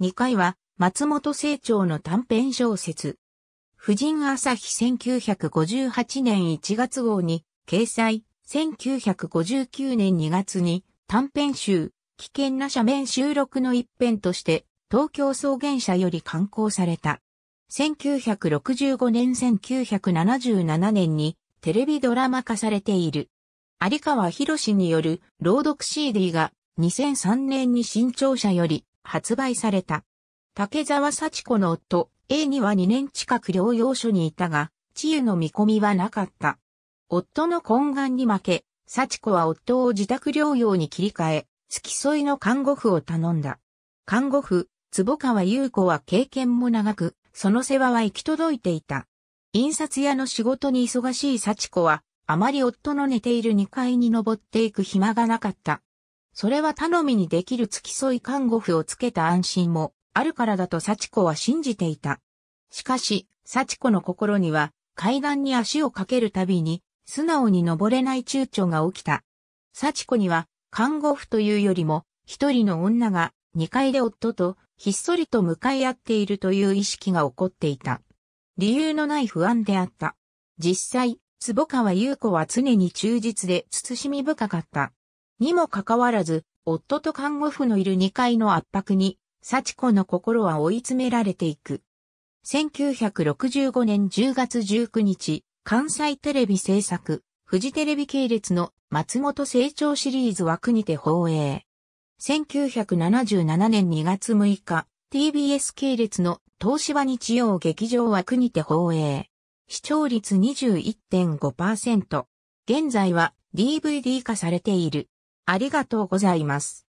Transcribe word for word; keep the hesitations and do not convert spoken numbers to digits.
にかいは松本清張の短編小説。婦人朝日せんきゅうひゃくごじゅうはちねんいちがつ号に掲載、せんきゅうひゃくごじゅうきゅうねんにがつに短編集、危険な斜面収録の一編として東京草原社より刊行された。せんきゅうひゃくろくじゅうごねんせんきゅうひゃくななじゅうななねんにテレビドラマ化されている。有川博による朗読 シーディー がにせんさんねんに新潮社より発売された。竹沢幸子の夫 A にはにねん近く療養所にいたが、治癒の見込みはなかった。夫の懇願に負け、幸子は夫を自宅療養に切り替え、付き添いの看護婦を頼んだ。看護婦、坪川優子は経験も長く、その世話は行き届いていた。印刷屋の仕事に忙しい幸子は、あまり夫の寝ているにかいに登っていく暇がなかった。それは頼みにできる付き添い看護婦をつけた安心も、あるからだと幸子は信じていた。しかし、幸子の心には、階段に足をかけるたびに、素直に登れない躊躇が起きた。幸子には、看護婦というよりも、一人の女が、にかいで夫と、ひっそりと向かい合っているという意識が起こっていた。理由のない不安であった。実際、坪川優子は常に忠実で慎み深かった。にもかかわらず、夫と看護婦のいるにかいの圧迫に、幸子の心は追い詰められていく。せんきゅうひゃくろくじゅうごねんじゅうがつじゅうくにち、関西テレビ制作、フジテレビ系列の松本清張シリーズ枠にて放映。せんきゅうひゃくななじゅうななねんにがつむいか、ティービーエス 系列の東芝日曜劇場枠にて放映。視聴率 にじゅういってんごパーセント。現在は ディーブイディー 化されている。ありがとうございます。